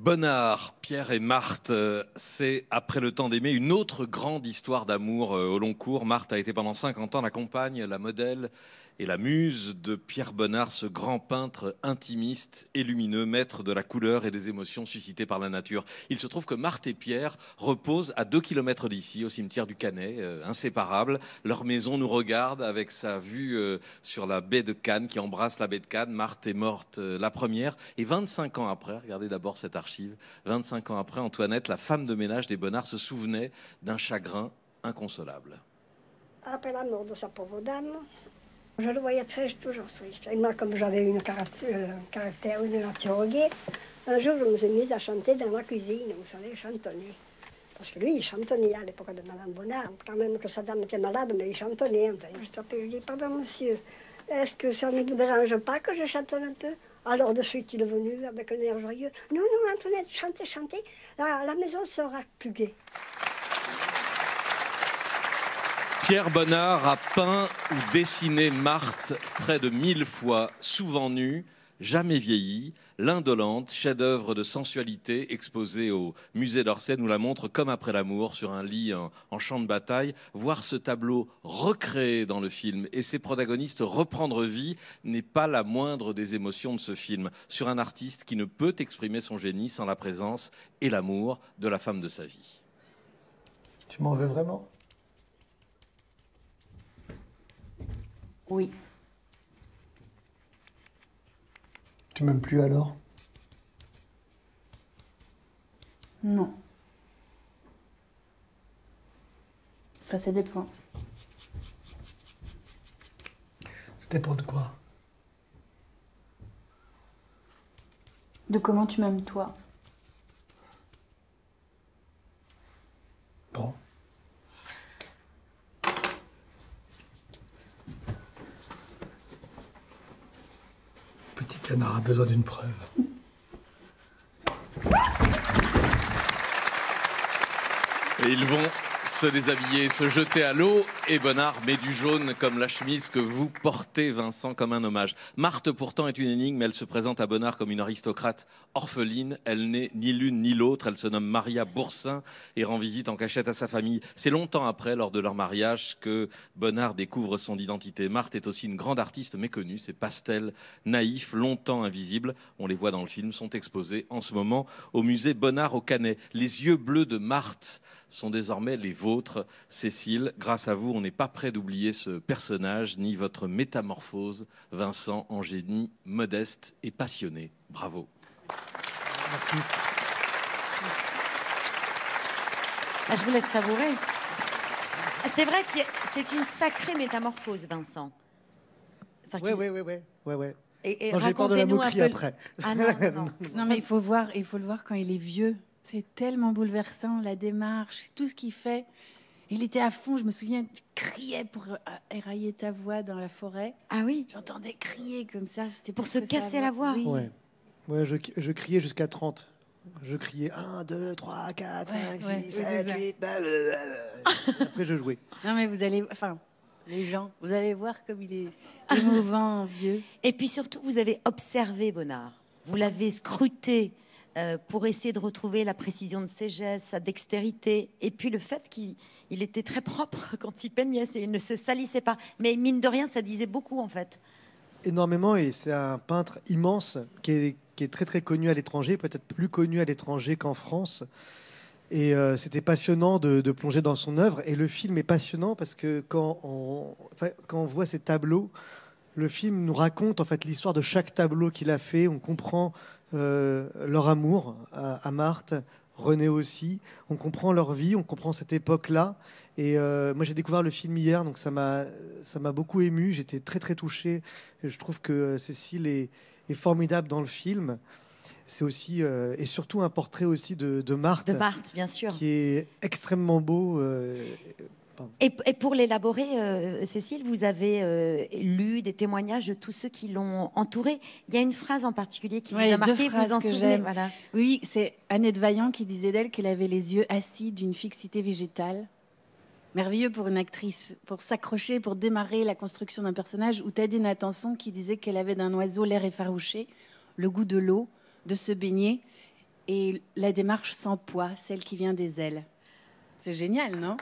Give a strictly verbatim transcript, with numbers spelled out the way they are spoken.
Bonnard, Pierre et Marthe, c'est après le temps d'aimer une autre grande histoire d'amour au long cours. Marthe a été pendant cinquante ans la compagne, la modèle et la muse de Pierre Bonnard, ce grand peintre intimiste et lumineux, maître de la couleur et des émotions suscitées par la nature. Il se trouve que Marthe et Pierre reposent à deux kilomètres d'ici, au cimetière du Canet, euh, inséparables. Leur maison nous regarde avec sa vue euh, sur la baie de Cannes, qui embrasse la baie de Cannes. Marthe est morte euh, la première. Et vingt-cinq ans après, regardez d'abord cette archive, vingt-cinq ans après, Antoinette, la femme de ménage des Bonnard, se souvenait d'un chagrin inconsolable. Après la mort de sa pauvre dame, je le voyais très toujours triste. Et moi, comme j'avais une caractère, euh, caractère une nature gaie, un jour, je me suis mise à chanter dans ma cuisine, vous savez, chantonner. Parce que lui, il chantonnait à l'époque de Madame Bonnard. Quand même que sa dame était malade, mais il chantonnait. Enfin, je lui dis, pardon, monsieur, est-ce que ça ne vous dérange pas que je chantonne un peu? Alors, de suite, il est venu avec un air joyeux. Non, non, Antoinette, chantez, chantez, la, la maison sera plus gaie. Pierre Bonnard a peint ou dessiné Marthe près de mille fois, souvent nue, jamais vieillie. L'indolente, chef-d'œuvre de sensualité exposé au musée d'Orsay, nous la montre comme après l'amour sur un lit en, en champ de bataille. Voir ce tableau recréé dans le film et ses protagonistes reprendre vie n'est pas la moindre des émotions de ce film, sur un artiste qui ne peut exprimer son génie sans la présence et l'amour de la femme de sa vie. Tu m'en veux vraiment ? Oui. Tu m'aimes plus alors? Non. Enfin, ça dépend. Ça dépend de quoi? De comment tu m'aimes toi. Bon. Petit canard a besoin d'une preuve. Et ils vont se déshabiller, se jeter à l'eau, et Bonnard met du jaune comme la chemise que vous portez, Vincent, comme un hommage. Marthe, pourtant, est une énigme. Elle se présente à Bonnard comme une aristocrate orpheline. Elle n'est ni l'une ni l'autre. Elle se nomme Maria Boursin et rend visite en cachette à sa famille. C'est longtemps après, lors de leur mariage, que Bonnard découvre son identité. Marthe est aussi une grande artiste méconnue. Ses pastels naïfs, longtemps invisibles, on les voit dans le film, sont exposés en ce moment au musée Bonnard au Canet. Les yeux bleus de Marthe sont désormais les vôtres, Cécile. Grâce à vous, on n'est pas près d'oublier ce personnage, ni votre métamorphose, Vincent, en génie, modeste et passionné. Bravo. Merci. Ah, je vous laisse savourer. C'est vrai que c'est une sacrée métamorphose, Vincent. Oui, oui, oui, oui, oui, oui. Et, et non, j'ai peur de la moquerie après. Ah, non, non. Non, mais il faut voir, il faut le voir quand il est vieux. C'est tellement bouleversant, la démarche, tout ce qu'il fait. Il était à fond, je me souviens, tu criais pour érailler ta voix dans la forêt. Ah oui? J'entendais crier comme ça. C'était pour se casser la voix. Oui, ouais. Ouais, je, je criais jusqu'à trente. Je criais un, deux, trois, quatre, cinq, six, sept, huit, après je jouais. Non mais vous allez... Enfin, les gens, vous allez voir comme il est émouvant, vieux. Et puis surtout, vous avez observé Bonnard. Vous l'avez scruté. Euh, pour essayer de retrouver la précision de ses gestes, sa dextérité, et puis le fait qu'il il était très propre quand il peignait, il ne se salissait pas. Mais mine de rien, ça disait beaucoup, en fait. Énormément, et c'est un peintre immense qui est, qui est très, très connu à l'étranger, peut-être plus connu à l'étranger qu'en France. Et euh, c'était passionnant de, de plonger dans son œuvre. Et le film est passionnant parce que quand on, enfin, quand on voit ces tableaux, le film nous raconte en fait l'histoire de chaque tableau qu'il a fait. On comprend euh, leur amour à, à Marthe, René aussi. On comprend leur vie, on comprend cette époque-là. Et euh, moi, j'ai découvert le film hier, donc ça m'a ça m'a beaucoup ému. J'étais très très touché. Je trouve que Cécile est, est formidable dans le film. C'est aussi euh, et surtout un portrait aussi de, de Marthe. De Marthe, bien sûr. Qui est extrêmement beau. Euh, Et, et pour l'élaborer, euh, Cécile, vous avez euh, lu des témoignages de tous ceux qui l'ont entourée. Il y a une phrase en particulier qui ouais, vous a marqué, vous en souvenez, voilà. Oui, c'est Annette Vaillant qui disait d'elle qu'elle avait les yeux assis d'une fixité végétale. Merveilleux pour une actrice, pour s'accrocher, pour démarrer la construction d'un personnage. Ou Tadie Natanson qui disait qu'elle avait d'un oiseau l'air effarouché, le goût de l'eau, de se baigner. et la démarche sans poids, celle qui vient des ailes. C'est génial, non ?